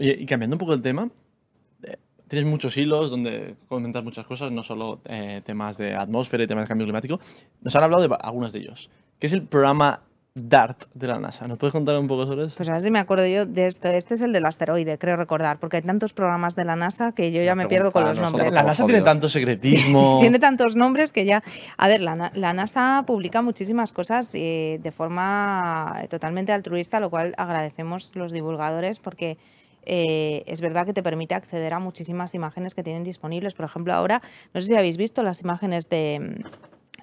Oye, y cambiando un poco el tema, tienes muchos hilos donde comentas muchas cosas, no solo temas de atmósfera y temas de cambio climático. Nos han hablado de algunos de ellos, que es el programa DART de la NASA. ¿Nos puedes contar un poco sobre eso? Pues a ver si me acuerdo yo de esto. Este es el del asteroide, creo recordar, porque hay tantos programas de la NASA que yo ya me pierdo con los nombres. La NASA tiene tanto secretismo. Tiene tantos nombres que ya... A ver, la NASA publica muchísimas cosas de forma totalmente altruista, lo cual agradecemos los divulgadores porque... es verdad que te permite acceder a muchísimas imágenes que tienen disponibles. Por ejemplo, ahora, no sé si habéis visto las imágenes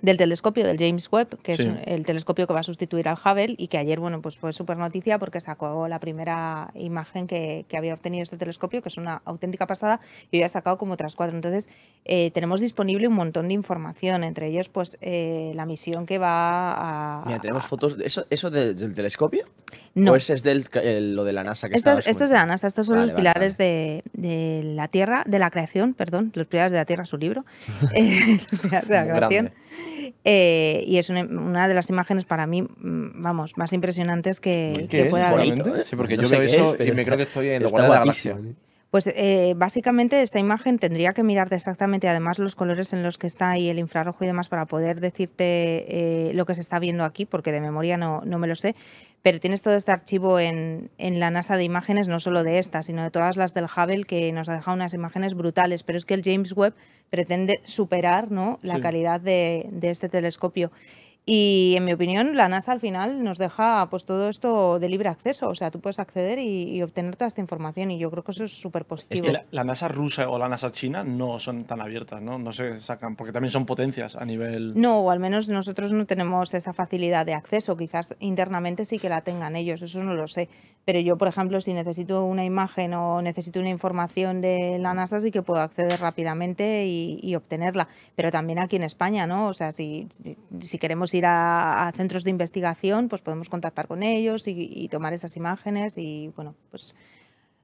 del telescopio del James Webb, que sí, es el telescopio que va a sustituir al Hubble y que ayer, bueno, pues fue súper noticia porque sacó la primera imagen que había obtenido este telescopio, que es una auténtica pasada, y hoy ha sacado como otras 4. Entonces, tenemos disponible un montón de información, entre ellos, pues, la misión que va a... Mira, tenemos fotos... ¿Eso del telescopio? No. ¿O es lo de la NASA? Que esto es de la NASA. Estos son los pilares de la Tierra, de la creación, perdón, los pilares de la Tierra, su libro. Los pilares de la creación. Y es una de las imágenes para mí, vamos, más impresionantes que pueda haber. Sí, porque no yo veo eso y me creo que estoy en la guardia de la galaxia. Pues básicamente esta imagen tendría que mirarte exactamente, además los colores en los que está y el infrarrojo y demás para poder decirte lo que se está viendo aquí, porque de memoria no me lo sé. Pero tienes todo este archivo en la NASA de imágenes, no solo de esta, sino de todas las del Hubble, que nos ha dejado unas imágenes brutales. Pero es que el James Webb pretende superar, ¿no?, la calidad de este telescopio. Y en mi opinión, la NASA al final nos deja pues todo esto de libre acceso. O sea, tú puedes acceder y obtener toda esta información y yo creo que eso es súper positivo. Es que la NASA rusa o la NASA china no son tan abiertas, ¿no? No se sacan, porque también son potencias a nivel... No, o al menos nosotros no tenemos esa facilidad de acceso. Quizás internamente sí que la tengan ellos, eso no lo sé. Pero yo, por ejemplo, si necesito una imagen o necesito una información de la NASA, sí que puedo acceder rápidamente y obtenerla. Pero también aquí en España, ¿no? O sea, si queremos ir a centros de investigación, pues podemos contactar con ellos y tomar esas imágenes y, bueno, pues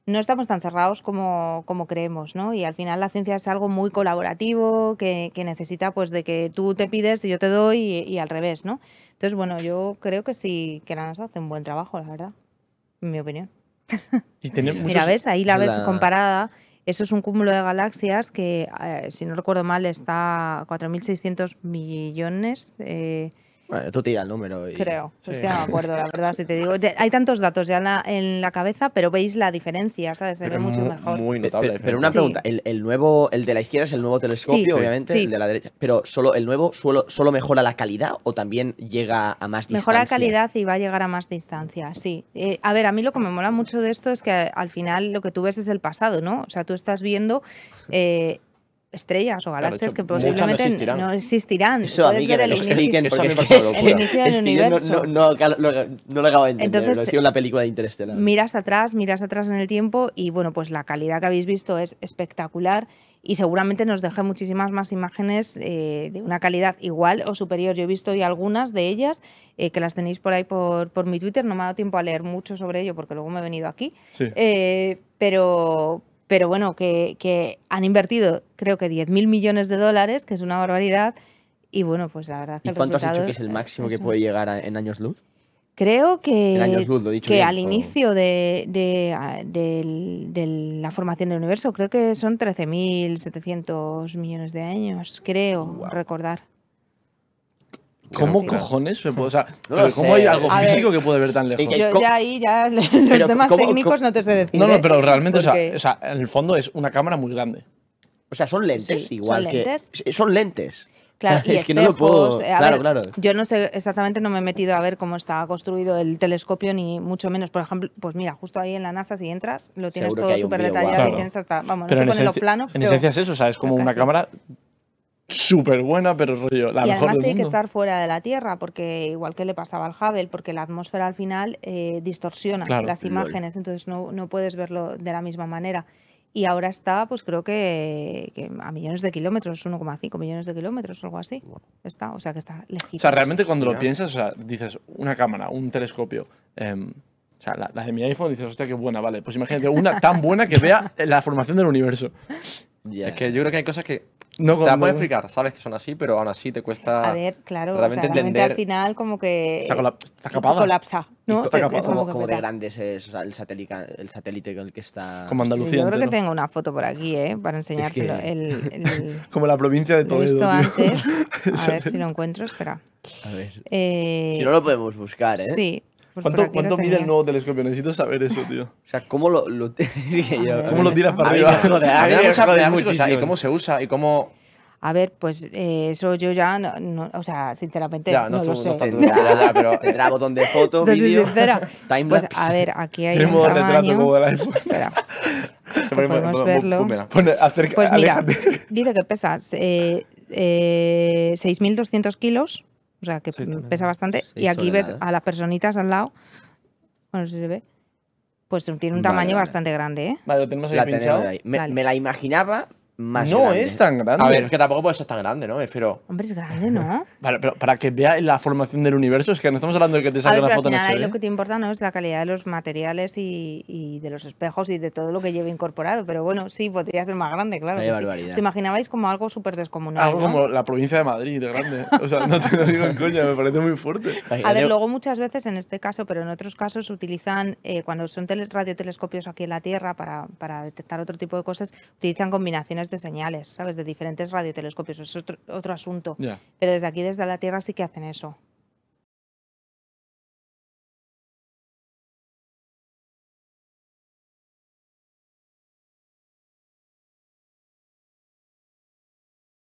no estamos tan cerrados como creemos, ¿no? Y al final la ciencia es algo muy colaborativo que necesita, pues, de que tú te pides y yo te doy y al revés, ¿no? Entonces, bueno, yo creo que sí que la NASA hace un buen trabajo, la verdad, en mi opinión. Y mira, ¿ves? Ahí la ves comparada. Eso es un cúmulo de galaxias que, si no recuerdo mal, está a 4.600 millones... Bueno, tú tira el número. Y... Creo, sí. Es que no me acuerdo, la verdad, si te digo. Hay tantos datos ya en la cabeza, pero veis la diferencia, ¿sabes? Se ve mucho mejor. Muy notable. Pero una pregunta, ¿el de la izquierda es el nuevo telescopio, sí, obviamente, sí. El de la derecha? Pero ¿solo mejora la calidad o también llega a más distancia? Mejora la calidad y va a llegar a más distancia, sí. A ver, a mí lo que me mola mucho de esto es que al final lo que tú ves es el pasado, ¿no? O sea, tú estás viendo... estrellas o galaxias que posiblemente no existirán. Eso a mí que me lo expliquen porque no lo acabo de entender. Entonces, lo he sido en la película de Interestelar. Miras atrás en el tiempo y, bueno, pues la calidad que habéis visto es espectacular y seguramente nos deje muchísimas más imágenes de una calidad igual o superior. Yo he visto hoy algunas de ellas que las tenéis por ahí por mi Twitter. No me ha dado tiempo a leer mucho sobre ello porque luego me he venido aquí. Sí. Pero bueno, que han invertido creo que $10.000 millones, que es una barbaridad. Y bueno, pues la verdad que el resultado... ¿Y cuánto has dicho que es el máximo que puede llegar en años luz? Creo que, en años luz, lo he dicho que bien, al inicio de la formación del universo, creo que son 13.700 millones de años, creo, wow, recordar. ¿Cómo cojones? O sea, ¿cómo hay algo físico que puede ver tan lejos? Yo ya ahí, los temas técnicos no te sé decir. No, pero realmente, o sea, en el fondo es una cámara muy grande. O sea, son lentes igual que... Son lentes. Claro, o sea, es que no lo puedo... Claro. Yo no sé exactamente, no me he metido a ver cómo está construido el telescopio, ni mucho menos. Por ejemplo, pues mira, justo ahí en la NASA, si entras, lo tienes todo súper detallado y tienes hasta... Vamos, no te ponen los planos. En esencia es eso, o sea, es como una cámara... Súper buena, pero rollo, la mejor del mundo. Y además tiene que estar fuera de la Tierra, porque igual que le pasaba al Hubble, porque la atmósfera al final distorsiona las imágenes, entonces no puedes verlo de la misma manera. Y ahora está, pues creo que a millones de kilómetros, 1,5 millones de kilómetros o algo así. Bueno. Está, o sea que está lejísimo. O sea, realmente cuando lo piensas, o sea, dices, una cámara, un telescopio... o sea, la de mi iPhone dices, hostia, qué buena, vale. Pues imagínate, una tan buena que vea la formación del universo. Yeah. Es que yo creo que hay cosas que no, te las puedo explicar, sabes que son así, pero aún así te cuesta. A ver, claro, realmente, o sea, realmente al final como que colapsa, ¿no? Es como de grandes es, o sea, el satélite con el que está. Como Andalucía. Sí, yo creo que tengo una foto por aquí, para enseñártelo. Es que... como la provincia de Toledo. Lo he visto antes. A ver si lo encuentro, espera. A ver. Si no lo podemos buscar, ¿eh? Sí. Pues ¿Cuánto mide el nuevo telescopio? Necesito saber eso, tío. O sea, ¿cómo lo tiras para arriba? Joder, ¿y cómo se usa? ¿Y cómo...? A ver, pues eso yo ya, o sea, sinceramente ya, no lo sé. No, pero tendrá botón de foto, vídeo, timelapse. Pues a ver, aquí hay un retrato como del iPhone. Espera, podemos verlo. Pues mira, dice que pesa 6.200 kilos. O sea, que pesa bastante. Y aquí ves a las personitas al lado. Bueno, no sé si se ve. Pues tiene un tamaño bastante grande, ¿eh? Vale, lo tenemos ahí pinchado. Me la imaginaba más grande. No es tan grande. A ver, es que tampoco puede ser tan grande, ¿no? Pero... Hombre, es grande, ¿no? Vale, pero para que vea la formación del universo, es que no estamos hablando de que te salga una foto en HD. Lo que te importa no es la calidad de los materiales y de los espejos y de todo lo que lleve incorporado. Pero bueno, sí, podría ser más grande, claro. Que sí. ¿Os imaginabais como algo súper descomunal? Algo, ¿no? Como la provincia de Madrid, de grande. O sea, no te lo digo en coña, me parece muy fuerte. A ver, luego muchas veces en este caso, pero en otros casos, utilizan, cuando son radiotelescopios aquí en la Tierra para detectar otro tipo de cosas, utilizan combinaciones de señales, ¿sabes? De diferentes radiotelescopios. Es otro asunto. Yeah. Pero desde aquí, desde la Tierra, sí que hacen eso.